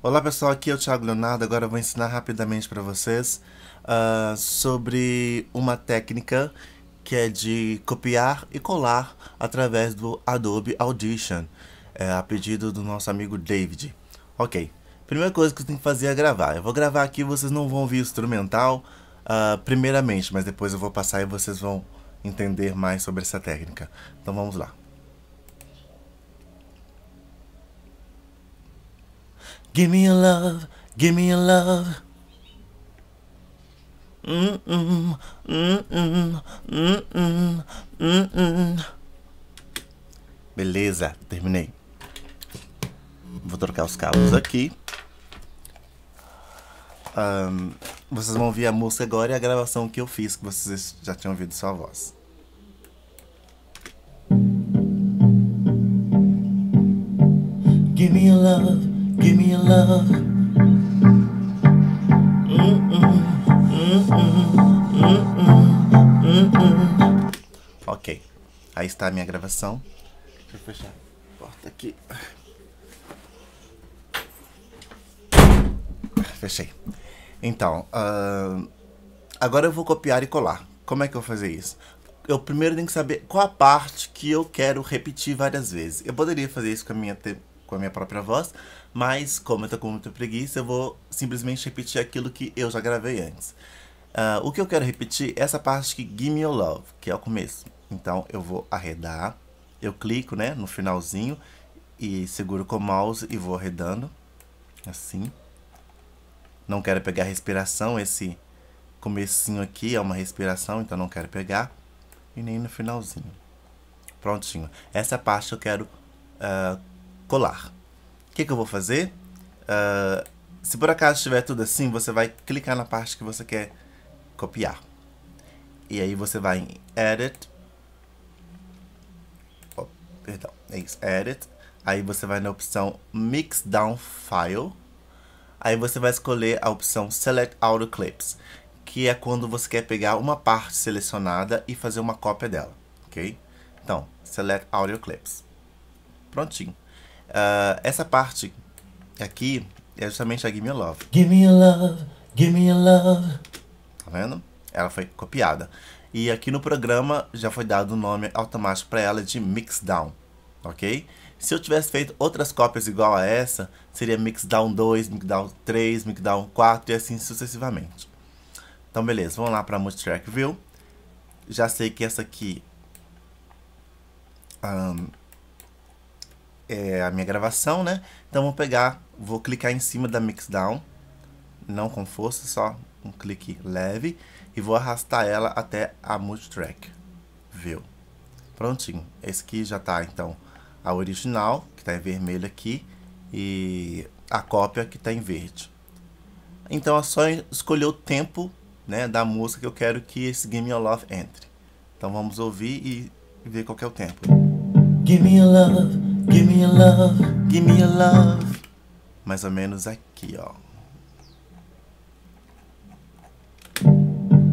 Olá pessoal, aqui é o Thiago Leonardo. Agora eu vou ensinar rapidamente para vocês sobre uma técnica que é de copiar e colar através do Adobe Audition, a pedido do nosso amigo David. Ok, primeira coisa que eu tenho que fazer é gravar. Eu vou gravar aqui, vocês não vão ouvir instrumental primeiramente, mas depois eu vou passar e vocês vão entender mais sobre essa técnica. Então vamos lá. Give me a love, give me a love. Beleza, terminei. Vou trocar os cabos aqui. Vocês vão ouvir a música agora e a gravação que eu fiz, que vocês já tinham ouvido só a voz. Give me a love, give me a love. Ok, aí está a minha gravação. Deixa eu fechar a porta aqui. Fechei. Então, agora eu vou copiar e colar. Como é que eu vou fazer isso? Eu primeiro tenho que saber qual a parte que eu quero repetir várias vezes. Eu poderia fazer isso com a minha própria voz, mas como eu tô com muita preguiça, eu vou simplesmente repetir aquilo que eu já gravei antes. O que eu quero repetir é essa parte que Give Me Your Love, que é o começo. Então eu vou arredar, eu clico, né, no finalzinho e seguro com o mouse e vou arredando, assim. Não quero pegar respiração, esse comecinho aqui é uma respiração, então não quero pegar, e nem no finalzinho. Prontinho. Essa parte eu quero colar. O que eu vou fazer? Se por acaso estiver tudo assim, você vai clicar na parte que você quer copiar. E aí você vai em Edit. Oh, perdão, é isso, Edit. Aí você vai na opção MIXDOWN File. Aí você vai escolher a opção Select Audio Clips, que é quando você quer pegar uma parte selecionada e fazer uma cópia dela, ok? Então, Select Audio Clips. Prontinho. Essa parte aqui é justamente a Give Me a Love. Give me a love, give me a love. Tá vendo? Ela foi copiada. E aqui no programa já foi dado o nome automático para ela de Mixdown, ok? Se eu tivesse feito outras cópias igual a essa, seria Mixdown 2, Mixdown 3, Mixdown 4 e assim sucessivamente. Então beleza, vamos lá para Multitrack View. Já sei que essa aqui é a minha gravação, né? Então vou pegar, vou clicar em cima da Mixdown, não com força, só um clique leve, e vou arrastar ela até a Multitrack View. Prontinho. Esse aqui já tá, então, a original, que tá em vermelho aqui, e a cópia que tá em verde. Então é só escolher o tempo, né, da música que eu quero que esse Give Me Your Love entre. Então vamos ouvir e ver qual que é o tempo. Give me your love, give me a love, give me a love. Mais ou menos aqui, ó.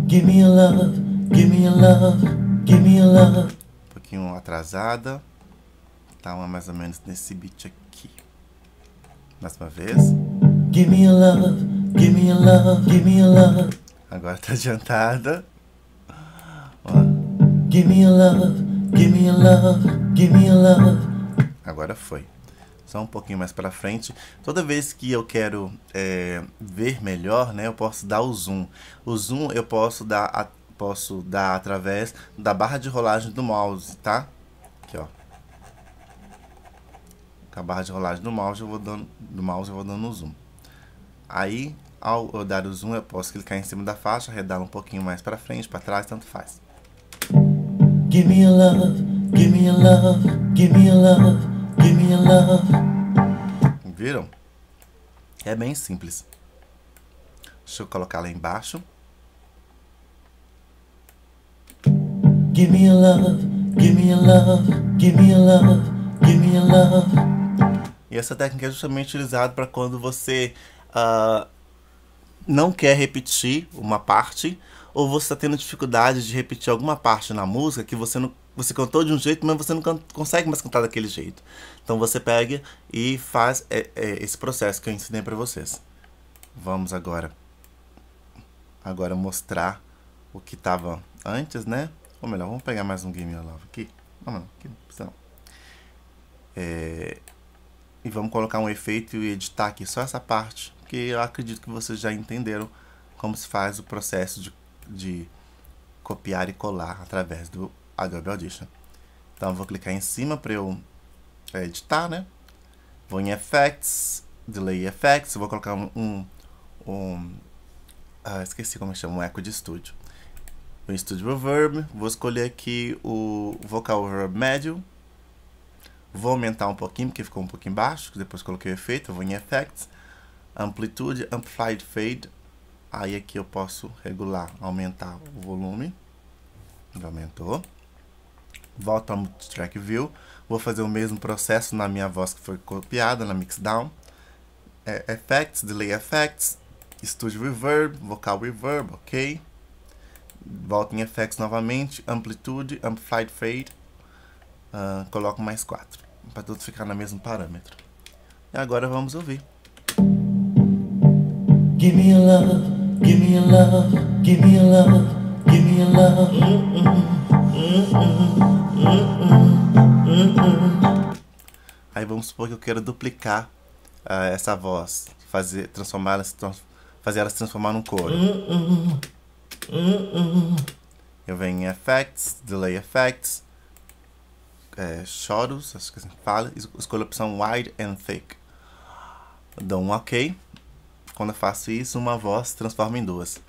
Give me a love, give me a love, give me a love. Um pouquinho atrasada. Tá mais ou menos nesse beat aqui. Mais uma vez. Give me a love, give me a love, give me a love. Agora tá adiantada. Ó. Give me a love, give me a love, give me a love. Agora foi. Só um pouquinho mais para frente. Toda vez que eu quero ver melhor, né, eu posso dar o zoom. O zoom eu posso dar, através da barra de rolagem do mouse, tá? Aqui, ó. Com a barra de rolagem do mouse eu vou dando, o zoom. Aí, ao eu dar o zoom, eu posso clicar em cima da faixa, arredar um pouquinho mais para frente, para trás, tanto faz. Give me a love, give me a love, give me a love. Give me a love. Viram? É bem simples. Deixa eu colocar lá embaixo. Give me a love, give me a love, give me a love, give me a love. E essa técnica é justamente utilizada para quando você não quer repetir uma parte, ou você está tendo dificuldade de repetir alguma parte na música que você não Você cantou de um jeito, mas você não consegue mais cantar daquele jeito. Então você pega e faz esse processo que eu ensinei para vocês. Vamos agora mostrar o que estava antes, né? Ou melhor, vamos pegar mais um Game Love aqui. Não, aqui não. E vamos colocar um efeito e editar aqui só essa parte, porque eu acredito que vocês já entenderam como se faz o processo de copiar e colar através do Adobe Audition. Então eu vou clicar em cima para eu editar, né? Vou em Effects, Delay Effects, eu vou colocar esqueci como chama, um eco de estúdio. O Studio Reverb, vou escolher aqui o Vocal Reverb médio. Vou aumentar um pouquinho, porque ficou um pouquinho baixo. Depois coloquei o efeito, eu vou em Effects, Amplitude, Amplified Fade. Aí aqui eu posso regular, aumentar o volume. Aumentou. Volto ao Track View. Vou fazer o mesmo processo na minha voz que foi copiada, na Mixdown. Effects, Delay Effects, Studio Reverb, Vocal Reverb, ok. Volto em Effects novamente, Amplitude, Amplified Fade. Coloco mais 4, para tudo ficar no mesmo parâmetro. E agora vamos ouvir. Give me a love, give me a love, give me a love, give me a love. Aí vamos supor que eu quero duplicar essa voz, fazer ela se transformar num coro. Eu venho em Effects, Delay Effects, Shadows, acho que assim fala, escolho a opção Wide and Thick. Dou um ok. Quando eu faço isso, uma voz se transforma em duas.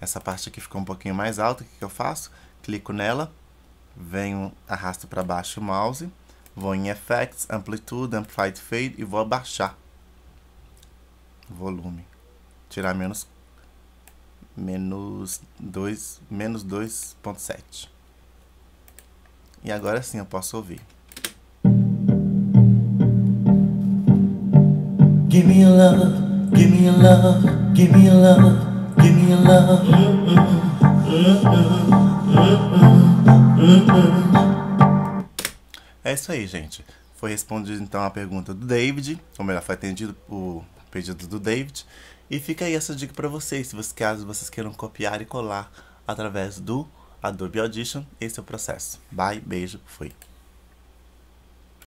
Essa parte aqui ficou um pouquinho mais alta. O que eu faço? Clico nela, venho, arrasto para baixo o mouse, vou em Effects, Amplitude, Amplified Fade e vou abaixar o volume, tirar menos 2.7. E agora sim eu posso ouvir. Give me a love, give me a love, give me a love, give me a love. É isso aí, gente. Foi respondida então a pergunta do David, ou melhor, foi atendido o pedido do David. E fica aí essa dica para vocês, caso vocês queiram copiar e colar através do Adobe Audition. Esse é o processo. Bye, beijo, fui.